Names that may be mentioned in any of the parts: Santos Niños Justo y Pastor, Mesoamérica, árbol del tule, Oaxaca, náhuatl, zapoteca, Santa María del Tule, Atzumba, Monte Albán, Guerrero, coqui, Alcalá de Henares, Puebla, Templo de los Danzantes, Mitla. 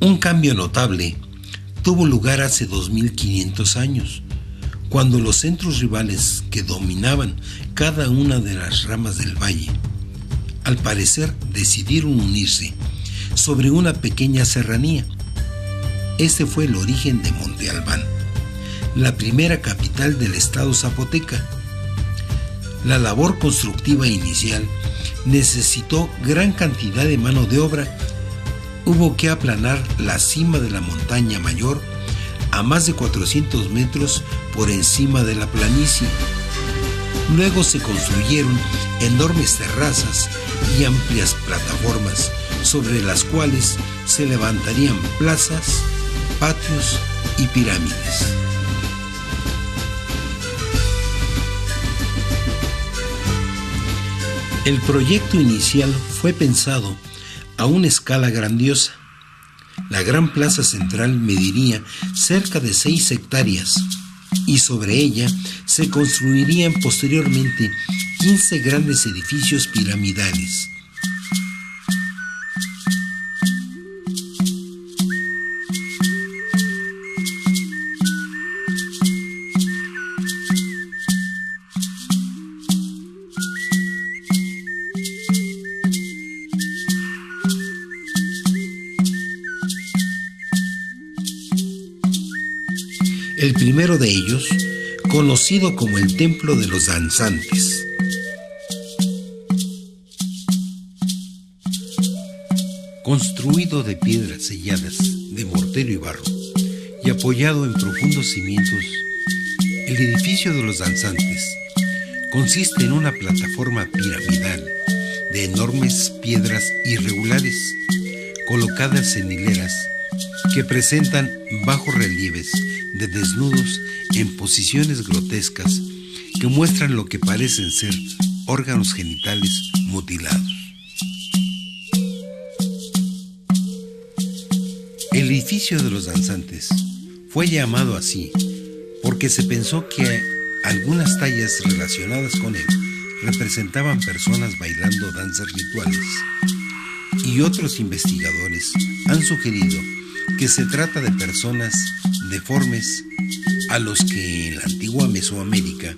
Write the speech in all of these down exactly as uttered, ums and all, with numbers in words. Un cambio notable tuvo lugar hace dos mil quinientos años, cuando los centros rivales que dominaban cada una de las ramas del valle, al parecer decidieron unirse sobre una pequeña serranía. Este fue el origen de Monte Albán, la primera capital del estado zapoteca. La labor constructiva inicial necesitó gran cantidad de mano de obra. Hubo que aplanar la cima de la montaña mayor a más de cuatrocientos metros por encima de la planicie. Luego se construyeron enormes terrazas y amplias plataformas sobre las cuales se levantarían plazas, patios y pirámides. El proyecto inicial fue pensado a una escala grandiosa. La gran plaza central mediría cerca de seis hectáreas y sobre ella se construirían posteriormente quince grandes edificios piramidales. El primero de ellos, conocido como el Templo de los Danzantes. Construido de piedras selladas de mortero y barro y apoyado en profundos cimientos, el edificio de los Danzantes consiste en una plataforma piramidal de enormes piedras irregulares colocadas en hileras que presentan bajos relieves de desnudos en posiciones grotescas que muestran lo que parecen ser órganos genitales mutilados. El edificio de los danzantes fue llamado así porque se pensó que algunas tallas relacionadas con él representaban personas bailando danzas rituales, y otros investigadores han sugerido que se trata de personas deformes a los que en la antigua Mesoamérica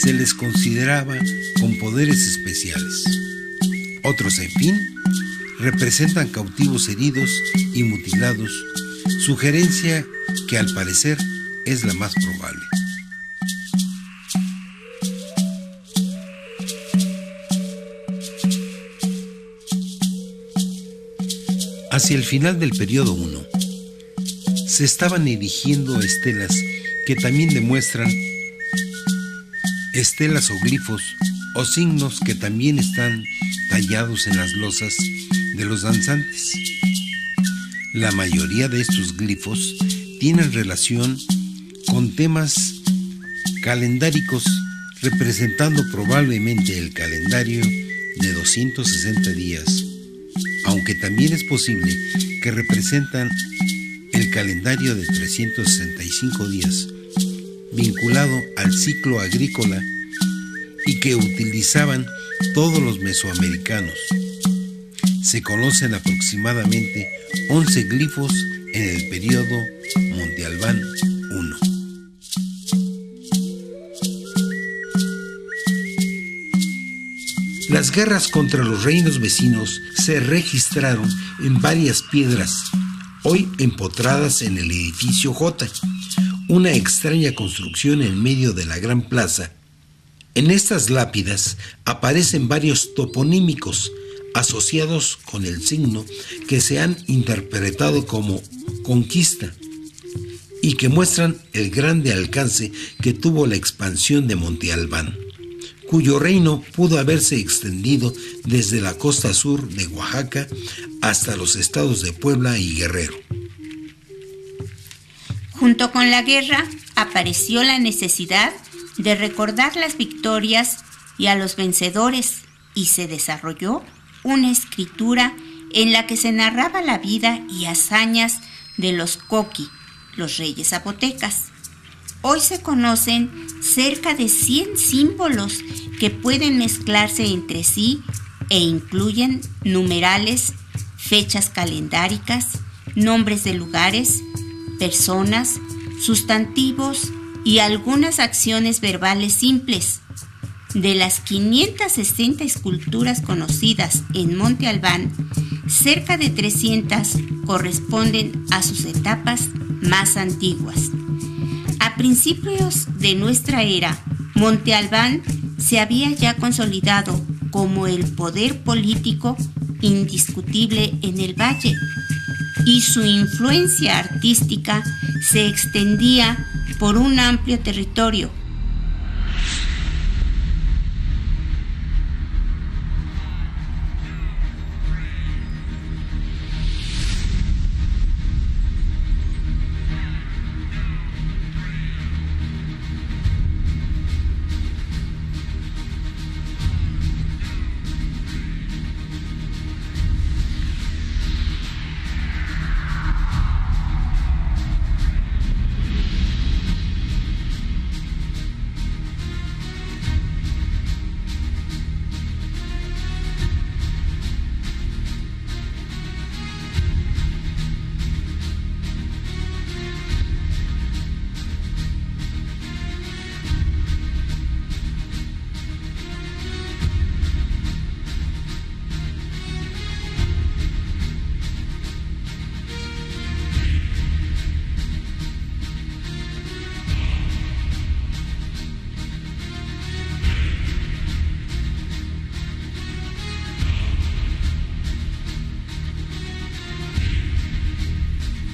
se les consideraba con poderes especiales. Otros, en fin, representan cautivos heridos y mutilados, sugerencia que al parecer es la más probable. Hacia el final del periodo uno, se estaban erigiendo estelas que también demuestran estelas o glifos o signos que también están tallados en las losas de los danzantes. La mayoría de estos glifos tienen relación con temas calendáricos, representando probablemente el calendario de doscientos sesenta días, aunque también es posible que representan el calendario de trescientos sesenta y cinco días, vinculado al ciclo agrícola y que utilizaban todos los mesoamericanos. Se conocen aproximadamente once glifos en el periodo Monte Albán uno. Las guerras contra los reinos vecinos se registraron en varias piedras, hoy empotradas en el edificio J, una extraña construcción en medio de la gran plaza. En estas lápidas aparecen varios toponímicos asociados con el signo que se han interpretado como conquista y que muestran el grande alcance que tuvo la expansión de Monte Albán, cuyo reino pudo haberse extendido desde la costa sur de Oaxaca hasta los estados de Puebla y Guerrero. Junto con la guerra apareció la necesidad de recordar las victorias y a los vencedores, y se desarrolló una escritura en la que se narraba la vida y hazañas de los coqui, los reyes zapotecas. Hoy se conocen cerca de cien símbolos que pueden mezclarse entre sí e incluyen numerales, fechas calendáricas, nombres de lugares, personas, sustantivos y algunas acciones verbales simples. De las quinientas sesenta esculturas conocidas en Monte Albán, cerca de trescientas corresponden a sus etapas más antiguas. A principios de nuestra era, Monte Albán se había ya consolidado como el poder político indiscutible en el valle, y su influencia artística se extendía por un amplio territorio.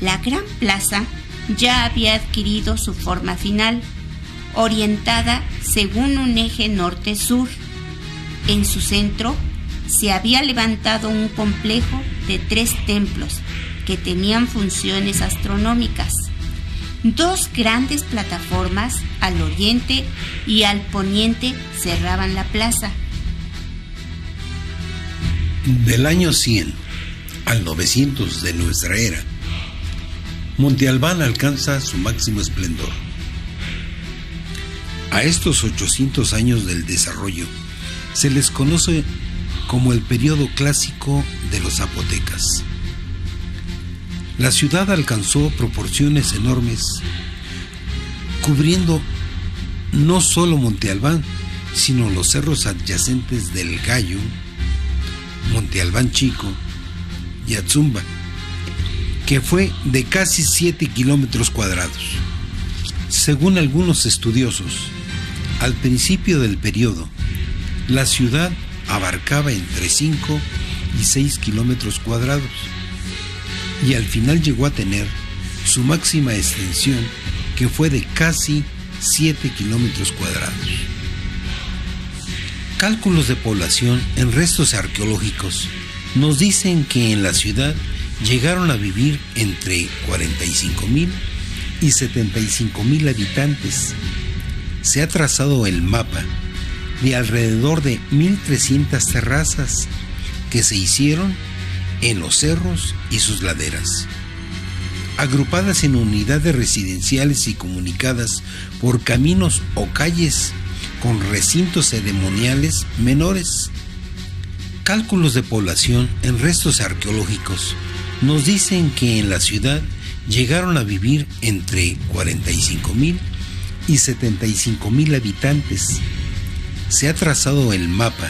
La gran plaza ya había adquirido su forma final, orientada según un eje norte-sur. En su centro se había levantado un complejo de tres templos que tenían funciones astronómicas. Dos grandes plataformas al oriente y al poniente cerraban la plaza. Del año cien al novecientos de nuestra era, Monte Albán alcanza su máximo esplendor. A estos ochocientos años del desarrollo se les conoce como el periodo clásico de los zapotecas. La ciudad alcanzó proporciones enormes, cubriendo no solo Monte Albán, sino los cerros adyacentes del Gallo, Monte Albán Chico y Atzumba, que fue de casi siete kilómetros cuadrados. Según algunos estudiosos, al principio del periodo, la ciudad abarcaba entre cinco y seis kilómetros cuadrados, y al final llegó a tener su máxima extensión, que fue de casi siete kilómetros cuadrados. Cálculos de población en restos arqueológicos nos dicen que en la ciudad llegaron a vivir entre cuarenta y cinco mil y setenta y cinco mil habitantes. Se ha trazado el mapa de alrededor de mil trescientas terrazas que se hicieron en los cerros y sus laderas, agrupadas en unidades residenciales y comunicadas por caminos o calles con recintos ceremoniales menores. Cálculos de población en restos arqueológicos nos dicen que en la ciudad llegaron a vivir entre cuarenta y cinco mil y setenta y cinco mil habitantes. Se ha trazado el mapa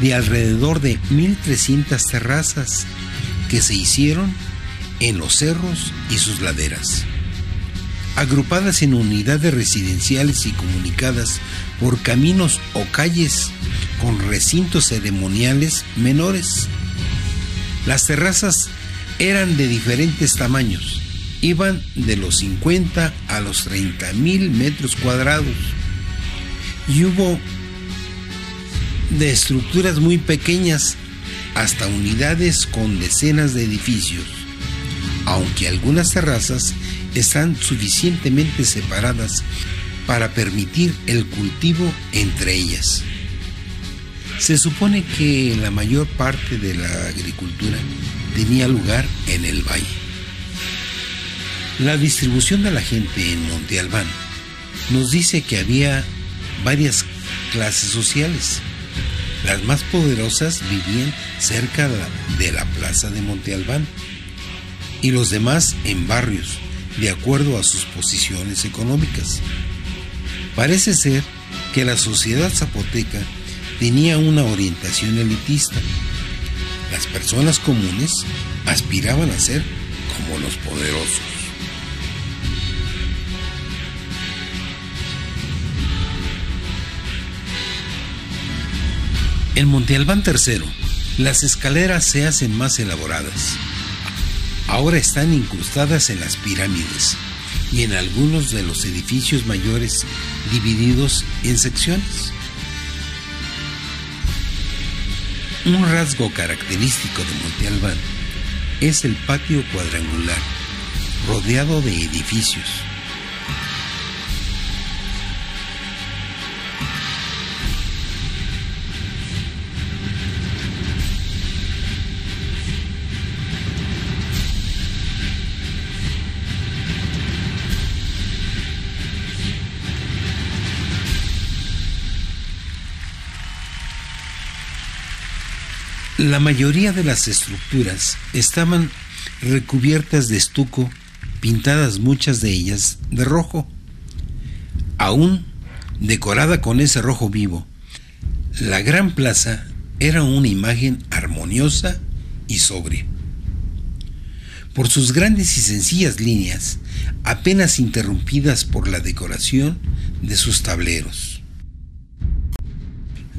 de alrededor de mil trescientas terrazas que se hicieron en los cerros y sus laderas, agrupadas en unidades residenciales y comunicadas por caminos o calles con recintos ceremoniales menores. Las terrazas eran de diferentes tamaños, iban de los cincuenta a los treinta mil metros cuadrados, y hubo de estructuras muy pequeñas hasta unidades con decenas de edificios, aunque algunas terrazas están suficientemente separadas para permitir el cultivo entre ellas. Se supone que la mayor parte de la agricultura tenía lugar en el valle. La distribución de la gente en Monte Albán nos dice que había varias clases sociales. Las más poderosas vivían cerca de la plaza de Monte Albán, y los demás en barrios, de acuerdo a sus posiciones económicas. Parece ser que la sociedad zapoteca tenía una orientación elitista. Las personas comunes aspiraban a ser como los poderosos. En Monte Albán tercero, las escaleras se hacen más elaboradas. Ahora están incrustadas en las pirámides y en algunos de los edificios mayores, divididos en secciones. Un rasgo característico de Monte Albán es el patio cuadrangular, rodeado de edificios. La mayoría de las estructuras estaban recubiertas de estuco, pintadas muchas de ellas de rojo. Aún decorada con ese rojo vivo, la gran plaza era una imagen armoniosa y sobria. Por sus grandes y sencillas líneas, apenas interrumpidas por la decoración de sus tableros.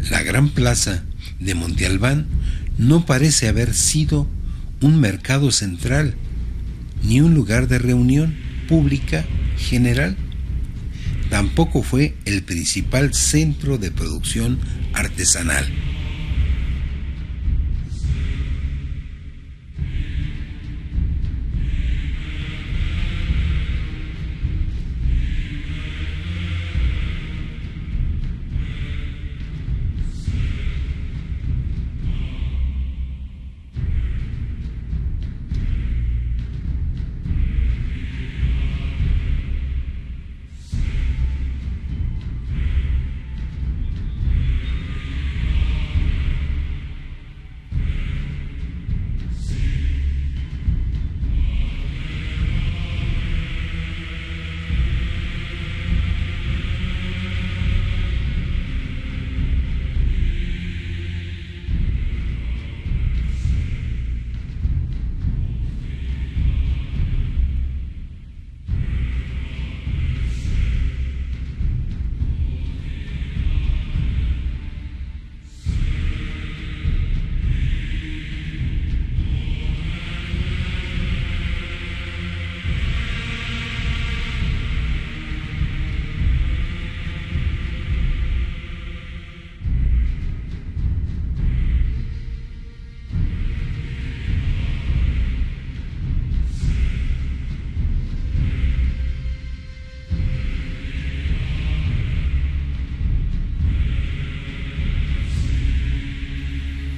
La gran plaza de Monte Albán no parece haber sido un mercado central ni un lugar de reunión pública general. Tampoco fue el principal centro de producción artesanal.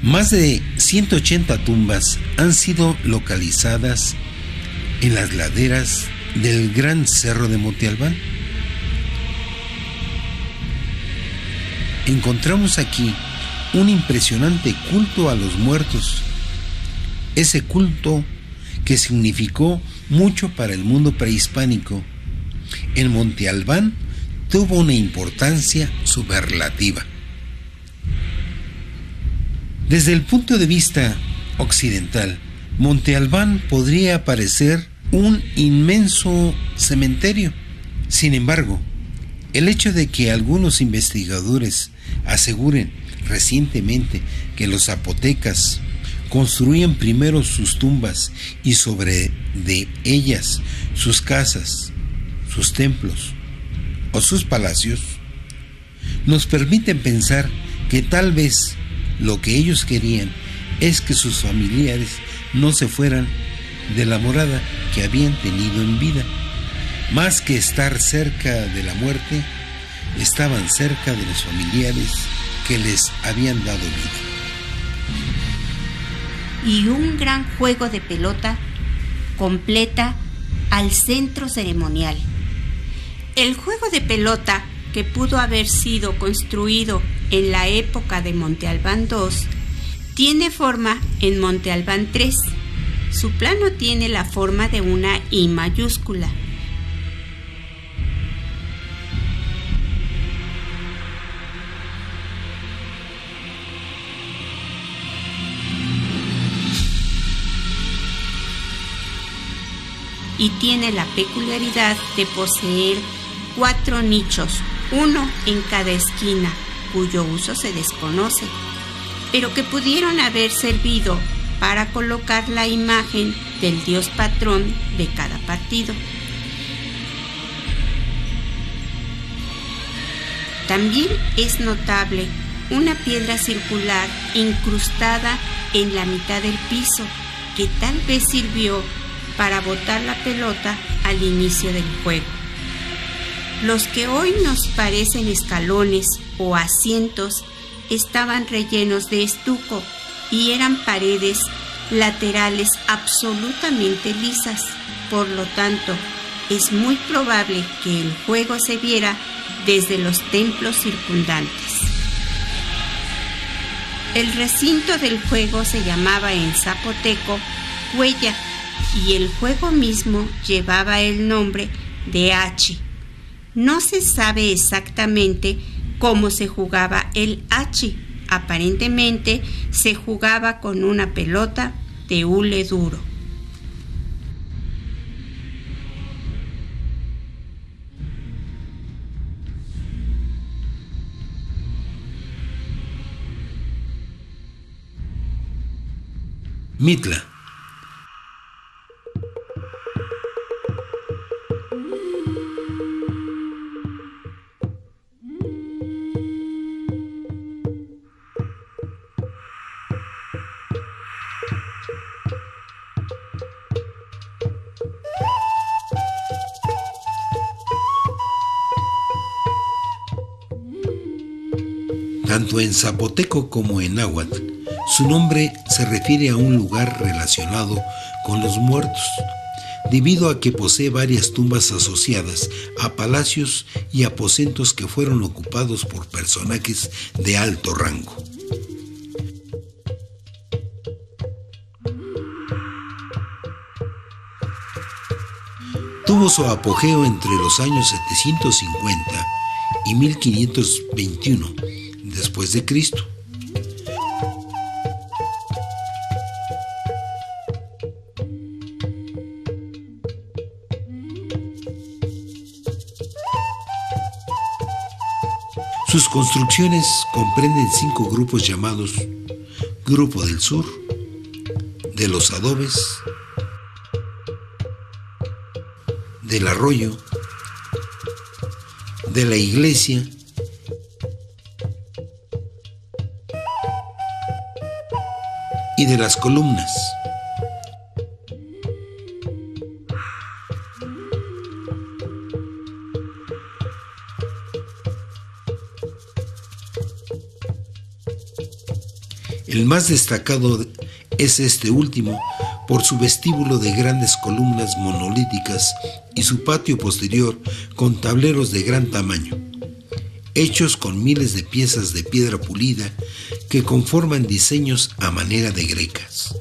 Más de ciento ochenta tumbas han sido localizadas en las laderas del gran cerro de Monte Albán. Encontramos aquí un impresionante culto a los muertos, ese culto que significó mucho para el mundo prehispánico. En Monte Albán tuvo una importancia superlativa. Desde el punto de vista occidental, Monte Albán podría parecer un inmenso cementerio. Sin embargo, el hecho de que algunos investigadores aseguren recientemente que los zapotecas construían primero sus tumbas y sobre de ellas sus casas, sus templos o sus palacios, nos permiten pensar que tal vez lo que ellos querían es que sus familiares no se fueran de la morada que habían tenido en vida. Más que estar cerca de la muerte, estaban cerca de los familiares que les habían dado vida. Y un gran juego de pelota completa al centro ceremonial. El juego de pelota que pudo haber sido construido en la época de Monte Albán dos, tiene forma en Monte Albán tres, Su plano tiene la forma de una I mayúscula. Y tiene la peculiaridad de poseer cuatro nichos, uno en cada esquina, cuyo uso se desconoce, pero que pudieron haber servido para colocar la imagen del dios patrón de cada partido. También es notable una piedra circular incrustada en la mitad del piso, que tal vez sirvió para botar la pelota al inicio del juego. Los que hoy nos parecen escalones o asientos estaban rellenos de estuco y eran paredes laterales absolutamente lisas. Por lo tanto, es muy probable que el juego se viera desde los templos circundantes. El recinto del juego se llamaba en zapoteco huella, y el juego mismo llevaba el nombre de hache. No se sabe exactamente cómo se jugaba el hache. Aparentemente se jugaba con una pelota de hule duro. Mitla. Tanto en zapoteco como en náhuatl, su nombre se refiere a un lugar relacionado con los muertos, debido a que posee varias tumbas asociadas a palacios y aposentos que fueron ocupados por personajes de alto rango. Tuvo su apogeo entre los años setecientos cincuenta y mil quinientos veintiuno. Después de Cristo. Sus construcciones comprenden cinco grupos llamados Grupo del Sur, de los Adobes, del Arroyo, de la Iglesia, y de las columnas. El más destacado es este último por su vestíbulo de grandes columnas monolíticas y su patio posterior con tableros de gran tamaño, hechos con miles de piezas de piedra pulida que conforman diseños a manera de grecas.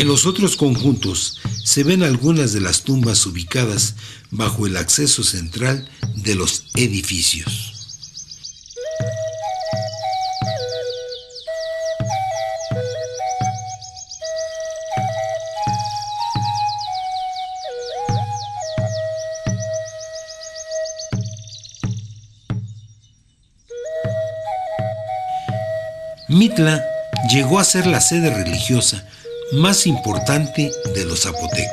En los otros conjuntos se ven algunas de las tumbas ubicadas bajo el acceso central de los edificios. Mitla llegó a ser la sede religiosa más importante de los zapotecos.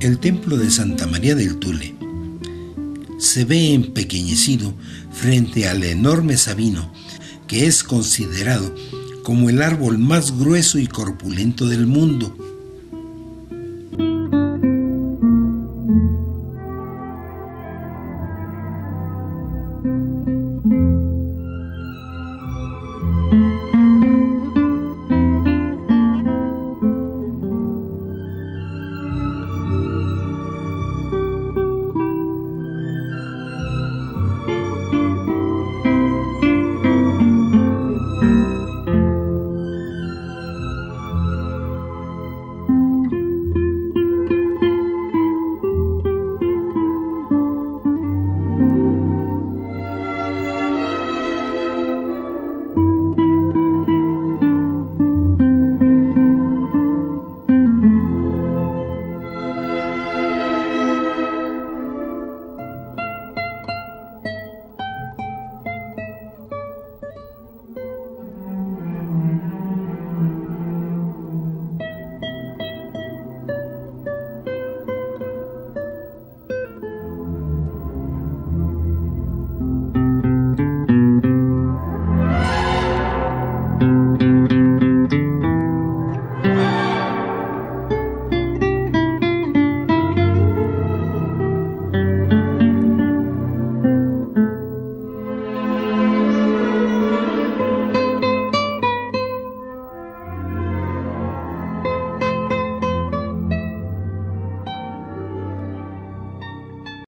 El templo de Santa María del Tule se ve empequeñecido frente al enorme sabino, que es considerado como el árbol más grueso y corpulento del mundo.